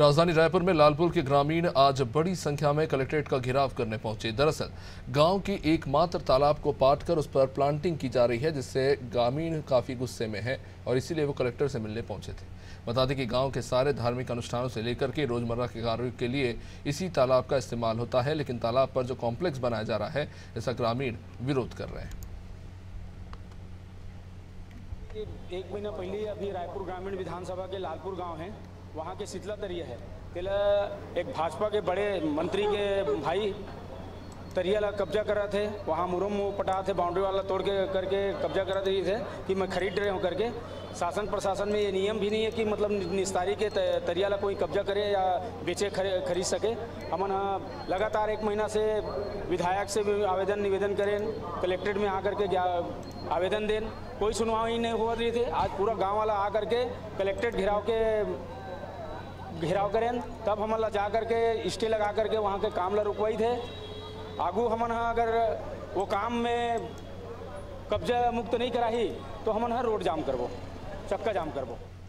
राजधानी रायपुर में लालपुर के ग्रामीण आज बड़ी संख्या में कलेक्ट्रेट का घेराव करने पहुंचे। दरअसल गांव के एकमात्र तालाब को पाट कर उस पर प्लांटिंग की जा रही है, जिससे ग्रामीण काफ़ी गुस्से में हैं और इसीलिए वो कलेक्टर से मिलने पहुंचे थे। बता दें कि गांव के सारे धार्मिक अनुष्ठानों से लेकर के रोजमर्रा के कार्यों के लिए इसी तालाब का इस्तेमाल होता है, लेकिन तालाब पर जो कॉम्प्लेक्स बनाया जा रहा है इसका ग्रामीण विरोध कर रहे हैं। एक महीना पहले अभी रायपुर ग्रामीण विधानसभा के लालपुर गाँव है, वहाँ के शीतला तरिया है। तेला एक भाजपा के बड़े मंत्री के भाई तरिया ला कब्जा कर रहे थे, वहाँ मुरम पटा थे, बाउंड्री वाला तोड़ के करके कब्जा कर रहे थे कि मैं खरीद रहे हूँ करके। शासन प्रशासन में ये नियम भी नहीं है कि मतलब निस्तारी के तरिया ला कोई कब्जा करे या बेचे खरीद सके। हमन लगातार एक महीना से विधायक से भी आवेदन निवेदन करें, कलेक्ट्रेट में आकर के आवेदन दें, कोई सुनवाई नहीं हो रही थी। आज पूरा गाँव वाला आ करके कलेक्ट्रेट घेराव करें, तब हमला जा करके स्टे लगा करके वहाँ के काम ला रुकवाई थे। आगू हमन अगर वो काम में कब्जा मुक्त नहीं कराही तो हमन रोड जाम करबो, चक्का जाम करबो।